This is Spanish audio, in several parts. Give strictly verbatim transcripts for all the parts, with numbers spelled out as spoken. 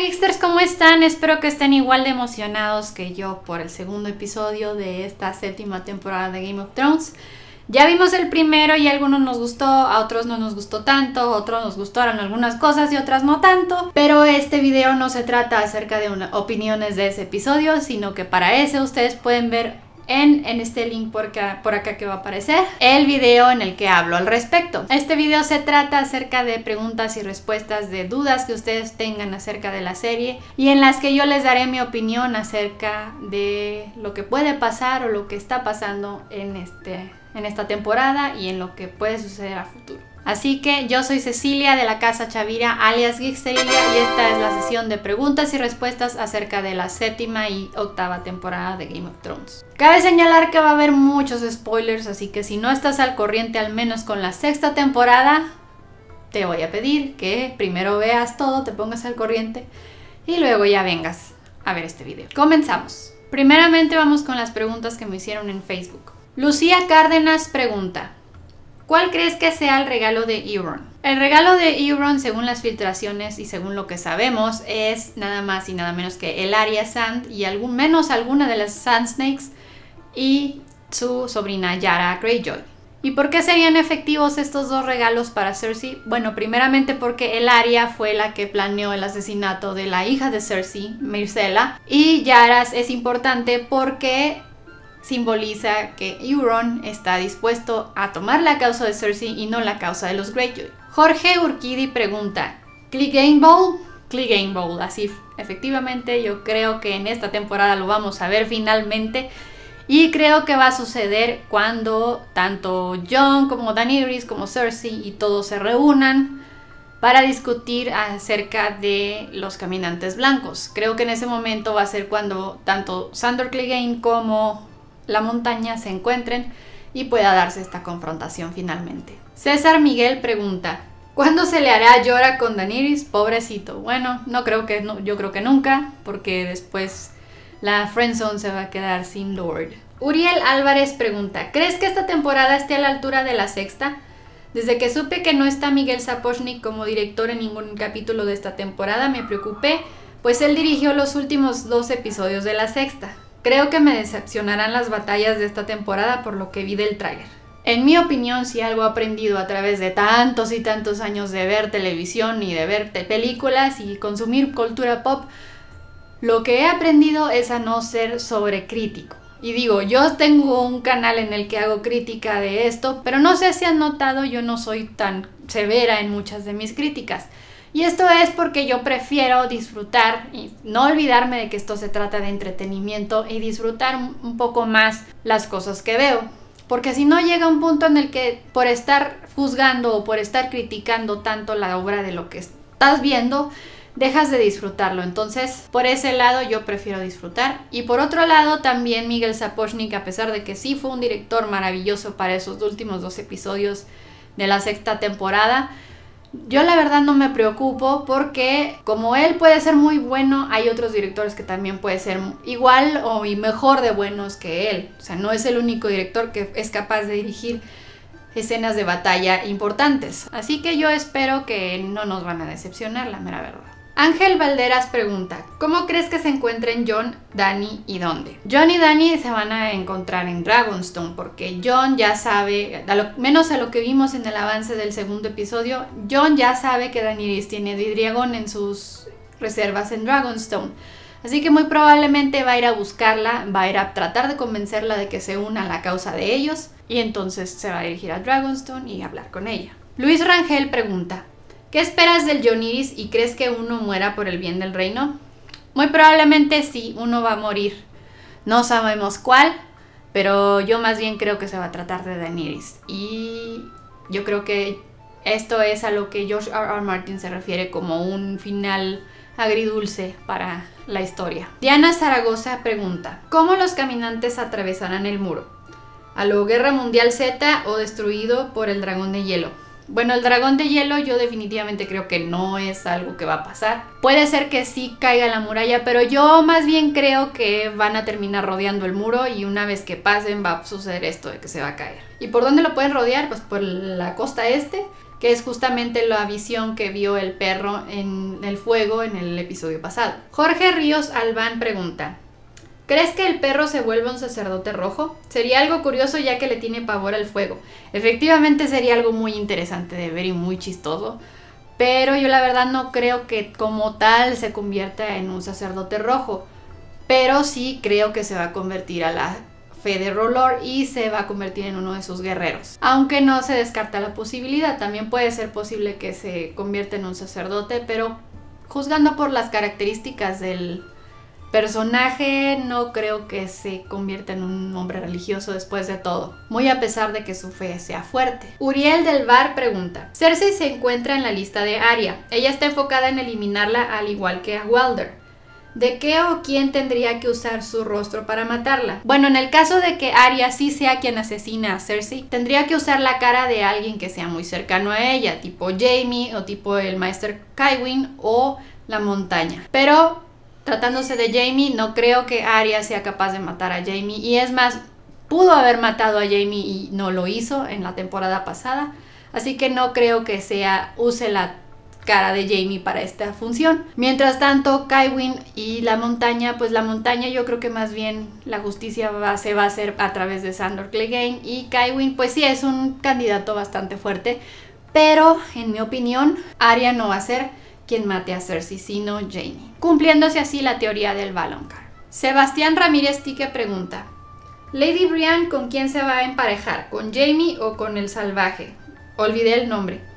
Geeksters, ¿cómo están? Espero que estén igual de emocionados que yo por el segundo episodio de esta séptima temporada de Game of Thrones. Ya vimos el primero y a algunos nos gustó, a otros no nos gustó tanto, a otros nos gustaron algunas cosas y otras no tanto. Pero este video no se trata acerca de una, opiniones de ese episodio, sino que para ese ustedes pueden ver en, en este link por acá, por acá que va a aparecer, el video en el que hablo al respecto. Este video se trata acerca de preguntas y respuestas, de dudas que ustedes tengan acerca de la serie y en las que yo les daré mi opinión acerca de lo que puede pasar o lo que está pasando en este... en esta temporada y en lo que puede suceder a futuro. Así que yo soy Cecilia de la Casa Chavira, alias Geeksterilia, y esta es la sesión de preguntas y respuestas acerca de la séptima y octava temporada de Game of Thrones. Cabe señalar que va a haber muchos spoilers, así que si no estás al corriente al menos con la sexta temporada, te voy a pedir que primero veas todo, te pongas al corriente y luego ya vengas a ver este video. Comenzamos. Primeramente vamos con las preguntas que me hicieron en Facebook. Lucía Cárdenas pregunta, ¿cuál crees que sea el regalo de Euron? El regalo de Euron, según las filtraciones y según lo que sabemos, es nada más y nada menos que Ellaria Sand y algún, menos alguna de las Sand Snakes y su sobrina Yara Greyjoy. ¿Y por qué serían efectivos estos dos regalos para Cersei? Bueno, primeramente porque Ellaria fue la que planeó el asesinato de la hija de Cersei, Myrcella, y Yara es importante porque simboliza que Euron está dispuesto a tomar la causa de Cersei y no la causa de los Greyjoy. Jorge Urquidi pregunta, ¿Cleganebowl? Cleganebowl, así efectivamente yo creo que en esta temporada lo vamos a ver finalmente y creo que va a suceder cuando tanto Jon como Daenerys como Cersei y todos se reúnan para discutir acerca de los Caminantes Blancos. Creo que en ese momento va a ser cuando tanto Sandor Clegane como la montaña se encuentren y pueda darse esta confrontación finalmente. César Miguel pregunta, ¿cuándo se le hará llorar con Daenerys? Pobrecito. Bueno, no creo que no, yo creo que nunca, porque después la friendzone se va a quedar sin Lord. Uriel Álvarez pregunta, ¿crees que esta temporada esté a la altura de la sexta? Desde que supe que no está Miguel Sapochnik como director en ningún capítulo de esta temporada me preocupé, pues él dirigió los últimos dos episodios de la sexta. Creo que me decepcionarán las batallas de esta temporada por lo que vi del tráiler. En mi opinión, si algo he aprendido a través de tantos y tantos años de ver televisión y de ver películas y consumir cultura pop, lo que he aprendido es a no ser sobrecrítico. Y digo, yo tengo un canal en el que hago crítica de esto, pero no sé si han notado, yo no soy tan severa en muchas de mis críticas. Y esto es porque yo prefiero disfrutar y no olvidarme de que esto se trata de entretenimiento y disfrutar un poco más las cosas que veo. Porque si no llega un punto en el que por estar juzgando o por estar criticando tanto la obra de lo que estás viendo, dejas de disfrutarlo. Entonces, por ese lado yo prefiero disfrutar. Y por otro lado también Miguel Sapochnik, a pesar de que sí fue un director maravilloso para esos últimos dos episodios de la sexta temporada, yo la verdad no me preocupo porque como él puede ser muy bueno, hay otros directores que también pueden ser igual o y mejor de buenos que él. O sea, no es el único director que es capaz de dirigir escenas de batalla importantes. Así que yo espero que no nos van a decepcionar, la mera verdad. Ángel Valderas pregunta, ¿cómo crees que se encuentren Jon, Dany y dónde? Jon y Dany se van a encontrar en Dragonstone porque Jon ya sabe, a lo, menos a lo que vimos en el avance del segundo episodio, Jon ya sabe que Daenerys tiene Vidriagón en sus reservas en Dragonstone. Así que muy probablemente va a ir a buscarla, va a ir a tratar de convencerla de que se una a la causa de ellos y entonces se va a dirigir a Dragonstone y hablar con ella. Luis Rangel pregunta, ¿qué esperas del Jonieris y crees que uno muera por el bien del reino? Muy probablemente sí, uno va a morir. No sabemos cuál, pero yo más bien creo que se va a tratar de Daenerys. Y yo creo que esto es a lo que George R R Martin se refiere como un final agridulce para la historia. Diana Zaragoza pregunta, ¿cómo los caminantes atravesarán el muro? ¿A lo Guerra Mundial Z o destruido por el Dragón de Hielo? Bueno, el dragón de hielo yo definitivamente creo que no es algo que va a pasar. Puede ser que sí caiga la muralla, pero yo más bien creo que van a terminar rodeando el muro y una vez que pasen va a suceder esto de que se va a caer. ¿Y por dónde lo pueden rodear? Pues por la costa este que es justamente la visión que vio el perro en el fuego en el episodio pasado. Jorge Ríos Albán pregunta, ¿crees que el perro se vuelva un sacerdote rojo? Sería algo curioso ya que le tiene pavor al fuego. Efectivamente sería algo muy interesante de ver y muy chistoso, pero yo la verdad no creo que como tal se convierta en un sacerdote rojo, pero sí creo que se va a convertir a la fe de Rolor y se va a convertir en uno de sus guerreros. Aunque no se descarta la posibilidad, también puede ser posible que se convierta en un sacerdote, pero juzgando por las características del personaje, no creo que se convierta en un hombre religioso después de todo, muy a pesar de que su fe sea fuerte. Uriel del Bar pregunta, Cersei se encuentra en la lista de Arya, ella está enfocada en eliminarla al igual que a Walder. ¿De qué o quién tendría que usar su rostro para matarla? Bueno, en el caso de que Arya sí sea quien asesina a Cersei, tendría que usar la cara de alguien que sea muy cercano a ella, tipo Jaime o tipo el Maester Kywin o la montaña. Pero tratándose de Jaime, no creo que Arya sea capaz de matar a Jaime, y es más, pudo haber matado a Jaime y no lo hizo en la temporada pasada, así que no creo que sea use la cara de Jaime para esta función. Mientras tanto, Kywin y la montaña, pues la montaña yo creo que más bien la justicia va, se va a hacer a través de Sandor Clegane, y Kywin pues sí es un candidato bastante fuerte, pero en mi opinión Arya no va a ser quien mate a Cersei, sino Jaime, cumpliéndose así la teoría del Valonqar. Sebastián Ramírez Tique pregunta, Lady Brienne, ¿con quién se va a emparejar? ¿Con Jaime o con el salvaje? Olvidé el nombre.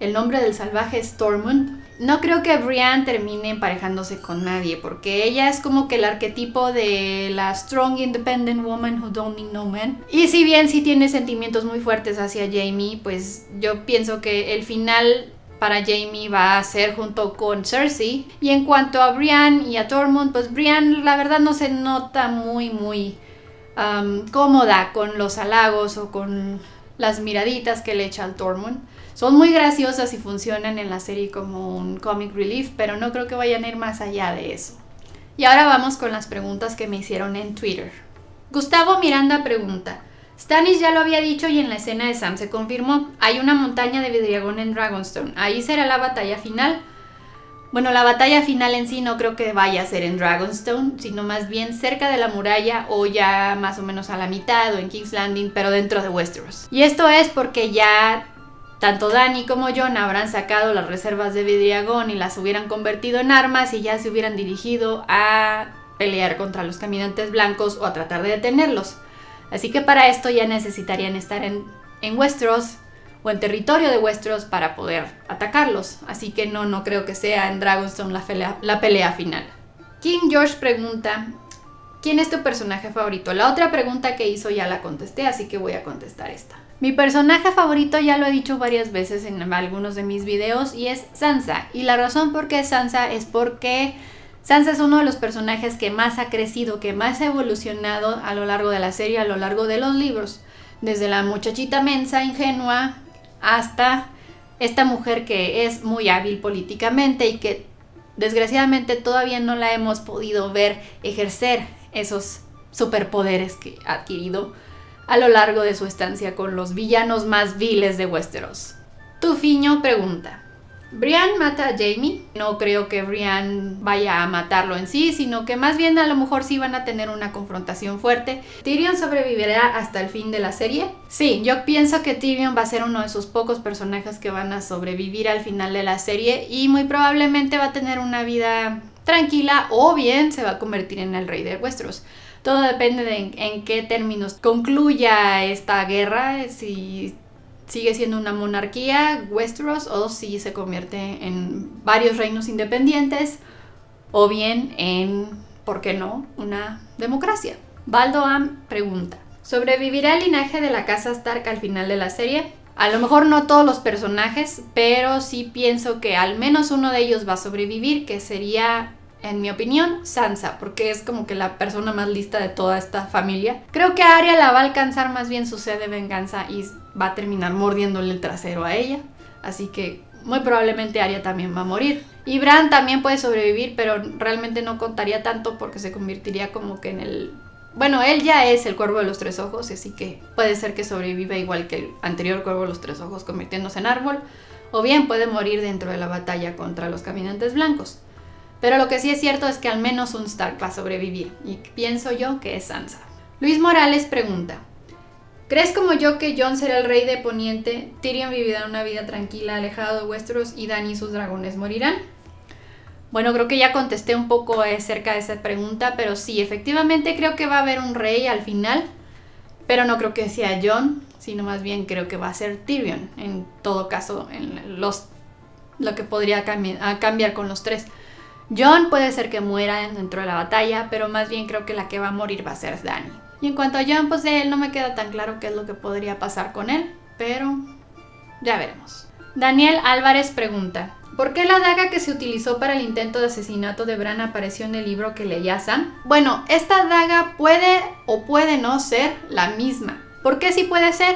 El nombre del salvaje es Tormund. No creo que Brienne termine emparejándose con nadie, porque ella es como que el arquetipo de la strong independent woman who don't need no man. Y si bien sí tiene sentimientos muy fuertes hacia Jaime, pues yo pienso que el final para Jaime va a ser junto con Cersei. Y en cuanto a Brienne y a Tormund, pues Brienne la verdad no se nota muy muy um, cómoda con los halagos o con las miraditas que le echa al Tormund. Son muy graciosas y funcionan en la serie como un comic relief, pero no creo que vayan a ir más allá de eso. Y ahora vamos con las preguntas que me hicieron en Twitter. Gustavo Miranda pregunta, Stannis ya lo había dicho y en la escena de Sam se confirmó, hay una montaña de Vidriagón en Dragonstone, ¿ahí será la batalla final? Bueno, la batalla final en sí no creo que vaya a ser en Dragonstone, sino más bien cerca de la muralla o ya más o menos a la mitad o en King's Landing, pero dentro de Westeros. Y esto es porque ya tanto Dany como Jon habrán sacado las reservas de Vidriagón y las hubieran convertido en armas y ya se hubieran dirigido a pelear contra los Caminantes Blancos o a tratar de detenerlos. Así que para esto ya necesitarían estar en, en Westeros o en territorio de Westeros para poder atacarlos. Así que no, no creo que sea en Dragonstone la pelea, la pelea final. King George pregunta, ¿quién es tu personaje favorito? La otra pregunta que hizo ya la contesté, así que voy a contestar esta. Mi personaje favorito ya lo he dicho varias veces en algunos de mis videos y es Sansa. Y la razón por qué Sansa es porque Sansa es uno de los personajes que más ha crecido, que más ha evolucionado a lo largo de la serie, a lo largo de los libros. Desde la muchachita mensa, ingenua, hasta esta mujer que es muy hábil políticamente y que desgraciadamente todavía no la hemos podido ver ejercer esos superpoderes que ha adquirido a lo largo de su estancia con los villanos más viles de Westeros. Tufiño pregunta, ¿Brienne mata a Jaime? No creo que Brienne vaya a matarlo en sí, sino que más bien a lo mejor sí van a tener una confrontación fuerte. ¿Tyrion sobrevivirá hasta el fin de la serie? Sí, yo pienso que Tyrion va a ser uno de esos pocos personajes que van a sobrevivir al final de la serie y muy probablemente va a tener una vida tranquila o bien se va a convertir en el rey de Westeros. Todo depende de en, en qué términos concluya esta guerra, si sigue siendo una monarquía Westeros o si se convierte en varios reinos independientes o bien en, ¿por qué no?, una democracia. Baldoam pregunta, ¿sobrevivirá el linaje de la casa Stark al final de la serie? A lo mejor no todos los personajes, pero sí pienso que al menos uno de ellos va a sobrevivir, que sería, en mi opinión, Sansa, porque es como que la persona más lista de toda esta familia. Creo que a Arya la va a alcanzar más bien su sed de venganza y va a terminar mordiéndole el trasero a ella. Así que muy probablemente Arya también va a morir. Y Bran también puede sobrevivir, pero realmente no contaría tanto porque se convertiría como que en el Bueno, él ya es el Cuervo de los Tres Ojos, así que puede ser que sobreviva igual que el anterior Cuervo de los Tres Ojos convirtiéndose en árbol, o bien puede morir dentro de la batalla contra los Caminantes Blancos. Pero lo que sí es cierto es que al menos un Stark va a sobrevivir, y pienso yo que es Sansa. Luis Morales pregunta, ¿crees como yo que Jon será el rey de Poniente, Tyrion vivirá una vida tranquila alejado de Westeros y Dany y sus dragones morirán? Bueno, creo que ya contesté un poco acerca de esa pregunta, pero sí, efectivamente creo que va a haber un rey al final, pero no creo que sea Jon, sino más bien creo que va a ser Tyrion, en todo caso, en los, lo que podría cambi- cambiar con los tres. Jon puede ser que muera dentro de la batalla, pero más bien creo que la que va a morir va a ser Dany. Y en cuanto a Jon, pues de él no me queda tan claro qué es lo que podría pasar con él, pero ya veremos. Daniel Álvarez pregunta, ¿por qué la daga que se utilizó para el intento de asesinato de Bran apareció en el libro que leía Sam? Bueno, esta daga puede o puede no ser la misma. ¿Por qué sí puede ser?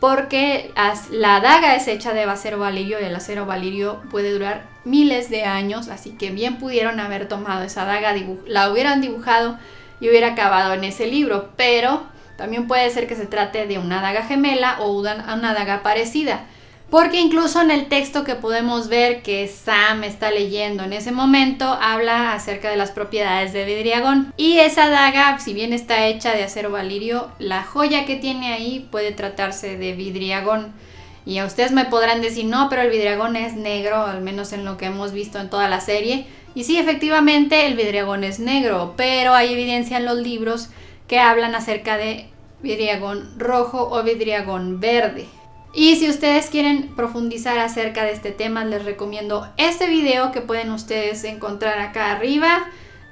Porque la daga es hecha de acero valirio y el acero valirio puede durar miles de años, así que bien pudieron haber tomado esa daga, la hubieran dibujado y hubiera acabado en ese libro, pero también puede ser que se trate de una daga gemela o una daga parecida. Porque incluso en el texto que podemos ver que Sam está leyendo en ese momento, habla acerca de las propiedades de Vidriagón. Y esa daga, si bien está hecha de acero valirio, la joya que tiene ahí puede tratarse de Vidriagón. Y a ustedes me podrán decir, no, pero el Vidriagón es negro, al menos en lo que hemos visto en toda la serie. Y sí, efectivamente, el Vidriagón es negro, pero hay evidencia en los libros que hablan acerca de Vidriagón rojo o Vidriagón verde. Y si ustedes quieren profundizar acerca de este tema, les recomiendo este video que pueden ustedes encontrar acá arriba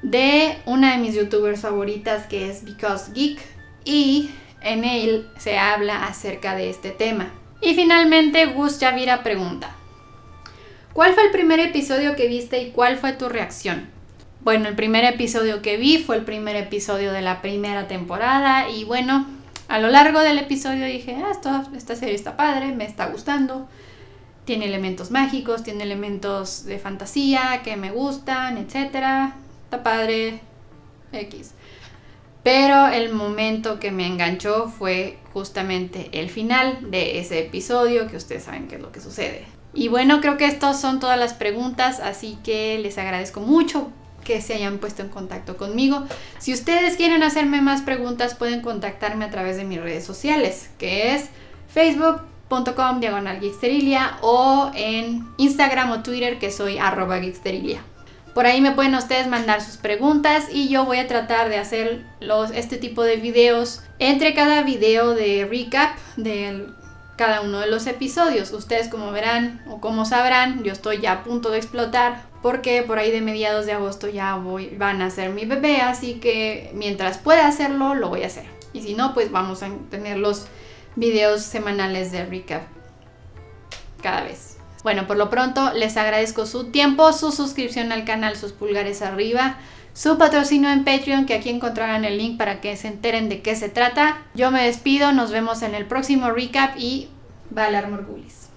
de una de mis youtubers favoritas que es Because Geek, y en él se habla acerca de este tema. Y finalmente Gus Chavira pregunta, ¿cuál fue el primer episodio que viste y cuál fue tu reacción? Bueno, el primer episodio que vi fue el primer episodio de la primera temporada y bueno, a lo largo del episodio dije, ah, esto, esta serie está padre, me está gustando, tiene elementos mágicos, tiene elementos de fantasía que me gustan, etcétera, está padre, X. Pero el momento que me enganchó fue justamente el final de ese episodio, que ustedes saben qué es lo que sucede. Y bueno, creo que estas son todas las preguntas, así que les agradezco mucho que se hayan puesto en contacto conmigo. Si ustedes quieren hacerme más preguntas, pueden contactarme a través de mis redes sociales, que es facebook punto com diagonal Geeksterilia o en Instagram o Twitter, que soy arroba Geeksterilia. Por ahí me pueden ustedes mandar sus preguntas y yo voy a tratar de hacer los, este tipo de videos entre cada video de recap del cada uno de los episodios. Ustedes, como verán o como sabrán, yo estoy ya a punto de explotar porque por ahí de mediados de agosto ya voy, van a ser mi bebé, así que mientras pueda hacerlo, lo voy a hacer. Y si no, pues vamos a tener los videos semanales de recap cada vez. Bueno, por lo pronto les agradezco su tiempo, su suscripción al canal, sus pulgares arriba, su patrocinio en Patreon, que aquí encontrarán el link para que se enteren de qué se trata. Yo me despido, nos vemos en el próximo recap y Valar Morghulis.